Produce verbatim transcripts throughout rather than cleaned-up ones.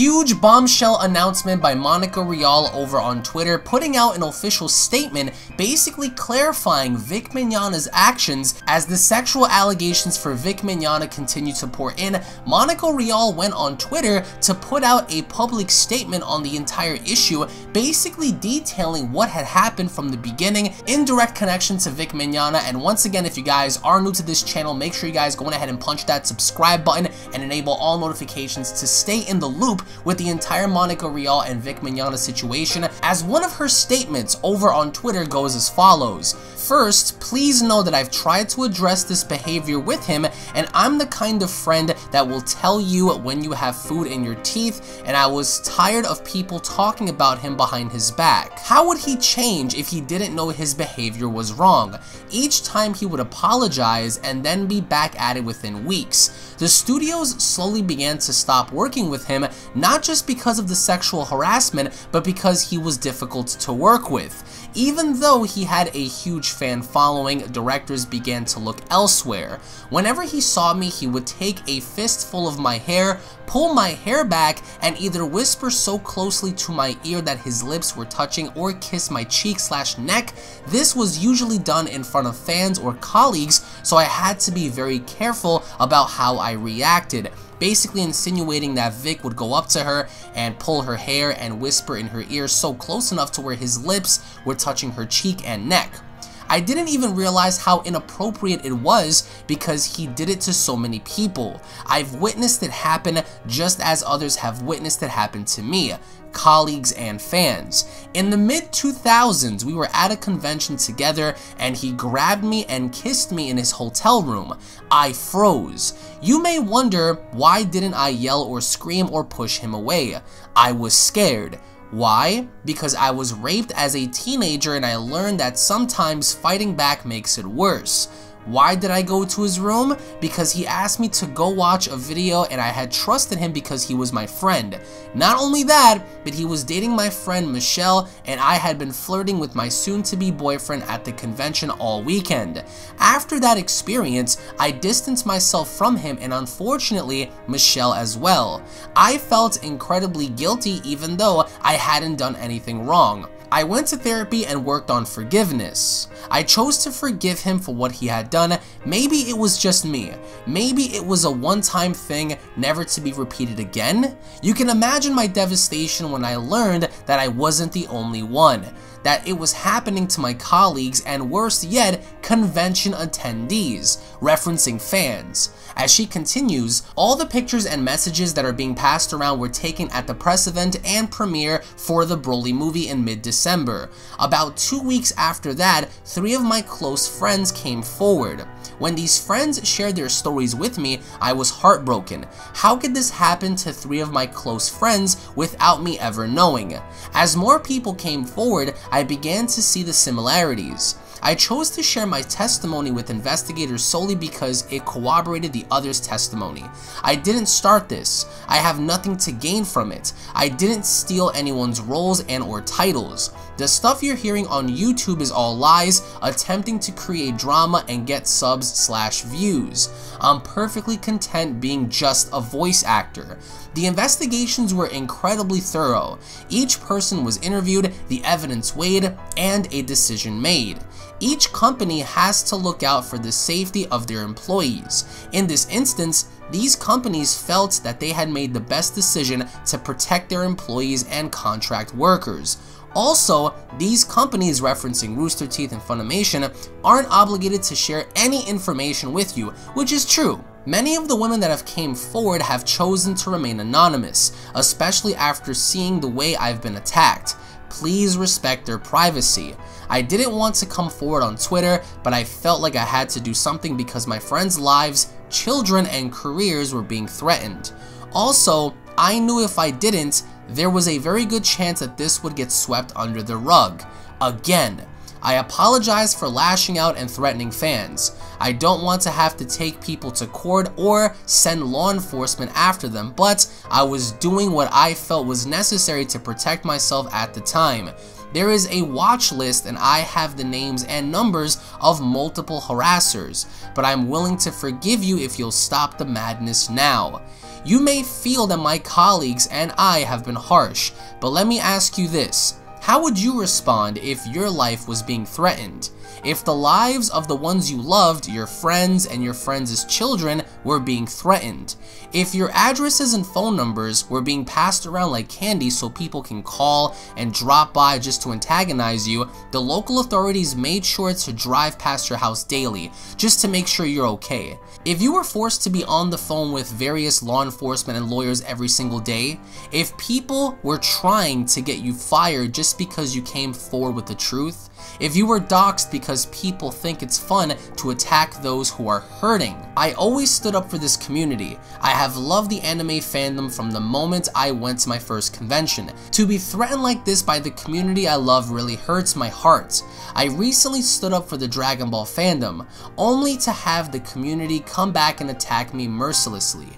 huge bombshell announcement by Monica Rial over on Twitter, putting out an official statement basically clarifying Vic Mignogna's actions as the sexual allegations for Vic Mignogna continue to pour in. Monica Rial went on Twitter to put out a public statement on the entire issue, basically detailing what had happened from the beginning in direct connection to Vic Mignogna. And once again, if you guys are new to this channel, make sure you guys go ahead and punch that subscribe button and enable all notifications to stay in the loop with the entire Monica Rial and Vic Mignogna situation, as one of her statements over on Twitter goes as follows. First, please know that I've tried to address this behavior with him, and I'm the kind of friend that will tell you when you have food in your teeth, and I was tired of people talking about him behind his back. How would he change if he didn't know his behavior was wrong? Each time he would apologize and then be back at it within weeks. The studios slowly began to stop working with him, not just because of the sexual harassment, but because he was difficult to work with. Even though he had a huge fan following, directors began to look elsewhere. Whenever he saw me, he would take a fistful of my hair, pull my hair back, and either whisper so closely to my ear that his lips were touching or kiss my cheek slash neck. This was usually done in front of fans or colleagues, so I had to be very careful about how I reacted. Basically insinuating that Vic would go up to her and pull her hair and whisper in her ear so close enough to where his lips were touching her cheek and neck. I didn't even realize how inappropriate it was because he did it to so many people. I've witnessed it happen just as others have witnessed it happen to me, colleagues and fans. In the mid two thousands, we were at a convention together and he grabbed me and kissed me in his hotel room. I froze. You may wonder, why didn't I yell or scream or push him away? I was scared. Why? Because I was raped as a teenager and I learned that sometimes fighting back makes it worse. Why did I go to his room? Because he asked me to go watch a video and I had trusted him because he was my friend. Not only that, but he was dating my friend Michelle and I had been flirting with my soon-to-be boyfriend at the convention all weekend. After that experience, I distanced myself from him and unfortunately, Michelle as well. I felt incredibly guilty even though I hadn't done anything wrong. I went to therapy and worked on forgiveness. I chose to forgive him for what he had done. Maybe it was just me. Maybe it was a one-time thing, never to be repeated again. You can imagine my devastation when I learned that I wasn't the only one, that it was happening to my colleagues and worse yet, convention attendees, referencing fans. As she continues, all the pictures and messages that are being passed around were taken at the press event and premiere for the Broly movie in mid-December. About two weeks after that, three of my close friends came forward. When these friends shared their stories with me, I was heartbroken. How could this happen to three of my close friends without me ever knowing? As more people came forward, I began to see the similarities. I chose to share my testimony with investigators solely because it corroborated the other's testimony. I didn't start this. I have nothing to gain from it. I didn't steal anyone's roles and or titles. The stuff you're hearing on YouTube is all lies, attempting to create drama and get subs slash views. I'm perfectly content being just a voice actor. The investigations were incredibly thorough. Each person was interviewed, the evidence weighed, and a decision made. Each company has to look out for the safety of their employees. In this instance, these companies felt that they had made the best decision to protect their employees and contract workers. Also, these companies referencing Rooster Teeth and Funimation aren't obligated to share any information with you, which is true. Many of the women that have came forward have chosen to remain anonymous, especially after seeing the way I've been attacked. Please respect their privacy. I didn't want to come forward on Twitter, but I felt like I had to do something because my friends' lives, children, and careers were being threatened. Also, I knew if I didn't, there was a very good chance that this would get swept under the rug. Again, I apologize for lashing out and threatening fans. I don't want to have to take people to court or send law enforcement after them, but I was doing what I felt was necessary to protect myself at the time. There is a watch list and I have the names and numbers of multiple harassers, but I'm willing to forgive you if you'll stop the madness now. You may feel that my colleagues and I have been harsh, but let me ask you this. How would you respond if your life was being threatened? If the lives of the ones you loved, your friends and your friends' children were being threatened? If your addresses and phone numbers were being passed around like candy so people can call and drop by just to antagonize you, the local authorities made sure to drive past your house daily, just to make sure you're okay. If you were forced to be on the phone with various law enforcement and lawyers every single day, if people were trying to get you fired just because you came forward with the truth, if you were doxxed because people think it's fun to attack those who are hurting. I always stood up for this community. I have loved the anime fandom from the moment I went to my first convention. To be threatened like this by the community I love really hurts my heart. I recently stood up for the Dragon Ball fandom, only to have the community come back and attack me mercilessly.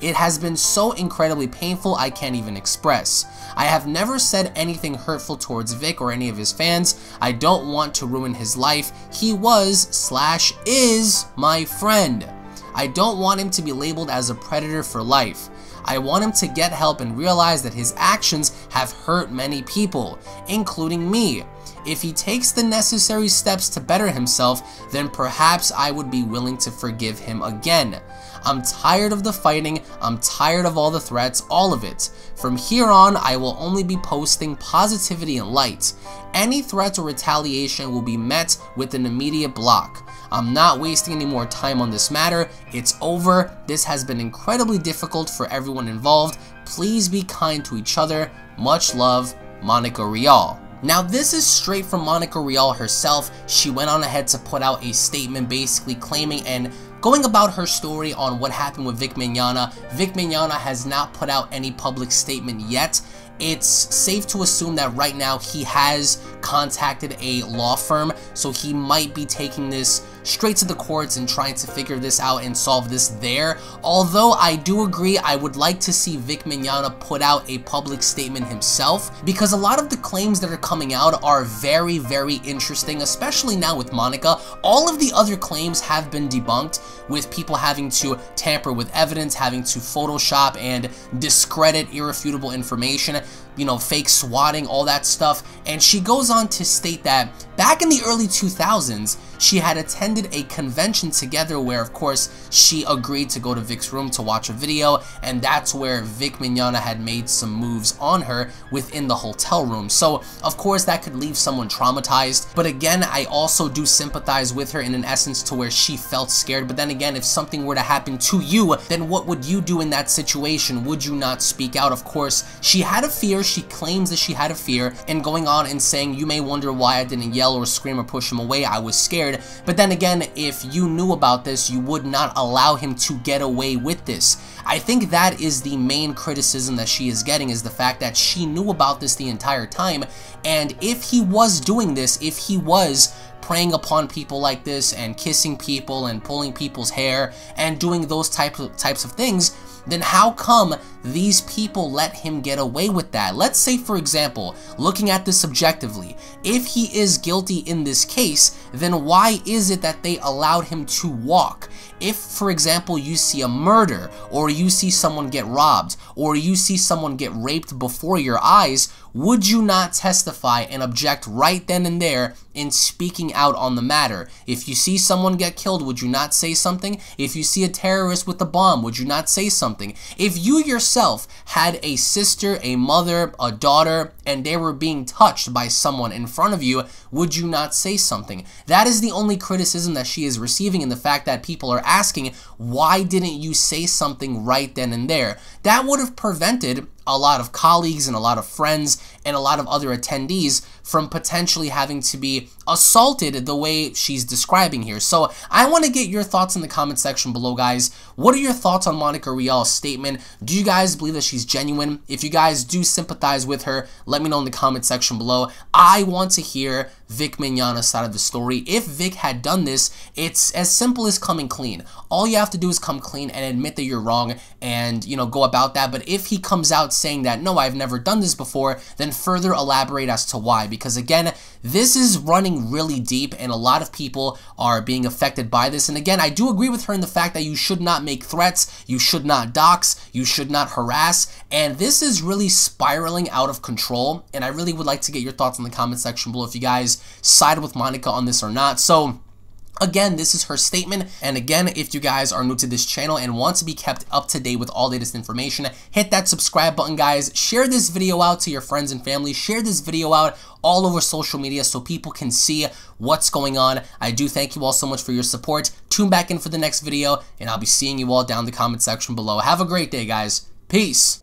It has been so incredibly painful I can't even express. I have never said anything hurtful towards Vic or any of his fans. I don't want to ruin his life. He was slash is my friend. I don't want him to be labeled as a predator for life. I want him to get help and realize that his actions have hurt many people, including me. If he takes the necessary steps to better himself, then perhaps I would be willing to forgive him again. I'm tired of the fighting, I'm tired of all the threats, all of it. From here on, I will only be posting positivity and light. Any threat or retaliation will be met with an immediate block. I'm not wasting any more time on this matter. It's over. This has been incredibly difficult for everyone involved. Please be kind to each other. Much love, Monica Rial. Now this is straight from Monica Rial herself. She went on ahead to put out a statement basically claiming and going about her story on what happened with Vic Mignogna. Vic Mignogna has not put out any public statement yet. It's safe to assume that right now he has contacted a law firm, so he might be taking this straight to the courts and trying to figure this out and solve this there. Although I do agree, I would like to see Vic Mignogna put out a public statement himself, because a lot of the claims that are coming out are very, very interesting, especially now with Monica. All of the other claims have been debunked, with people having to tamper with evidence, having to Photoshop and discredit irrefutable information, you know, fake swatting, all that stuff. And she goes on to state that back in the early two thousands, she had attended a convention together where, of course, she agreed to go to Vic's room to watch a video, and that's where Vic Mignogna had made some moves on her within the hotel room. So, of course, that could leave someone traumatized, but again, I also do sympathize with her in an essence to where she felt scared. But then again, if something were to happen to you, then what would you do in that situation? Would you not speak out? Of course, she had a fear. She claims that she had a fear, and going on and saying, you may wonder why I didn't yell or scream or push him away. I was scared. But then again, if you knew about this, you would not allow him to get away with this. I think that is the main criticism that she is getting, is the fact that she knew about this the entire time, and if he was doing this, if he was preying upon people like this and kissing people and pulling people's hair and doing those type of, types of things, then how come these people let him get away with that? Let's say, for example, looking at this subjectively, if he is guilty in this case, then why is it that they allowed him to walk? If, for example, you see a murder, or you see someone get robbed, or you see someone get raped before your eyes, would you not testify and object right then and there in speaking out on the matter? If you see someone get killed, would you not say something? If you see a terrorist with a bomb, would you not say something? If you yourself had a sister, a mother, a daughter, and they were being touched by someone in front of you, would you not say something? That is the only criticism that she is receiving, in the fact that people are asking, why didn't you say something right then and there? That would have prevented a lot of colleagues and a lot of friends and a lot of other attendees from potentially having to be assaulted the way she's describing here. So I want to get your thoughts in the comment section below, guys. What are your thoughts on Monica Rial's statement? Do you guys believe that she's genuine? If you guys do sympathize with her, let me know in the comment section below. I want to hear Vic Mignogna's side of the story. If Vic had done this, it's as simple as coming clean. All you have to do is come clean and admit that you're wrong and, you know, go about that. But if he comes out saying that, no, I've never done this before, then further elaborate as to why, because again, This is running really deep, and a lot of people are being affected by this. And again, I do agree with her in the fact that you should not make threats, you should not dox, you should not harass, and this is really spiraling out of control. And I really would like to get your thoughts in the comment section below if you guys side with Monica on this or not. So again, this is her statement, and again, if you guys are new to this channel and want to be kept up to date with all latest information, hit that subscribe button, guys. Share this video out to your friends and family. Share this video out all over social media so people can see what's going on. I do thank you all so much for your support. Tune back in for the next video, and I'll be seeing you all down in the comment section below. Have a great day, guys. Peace.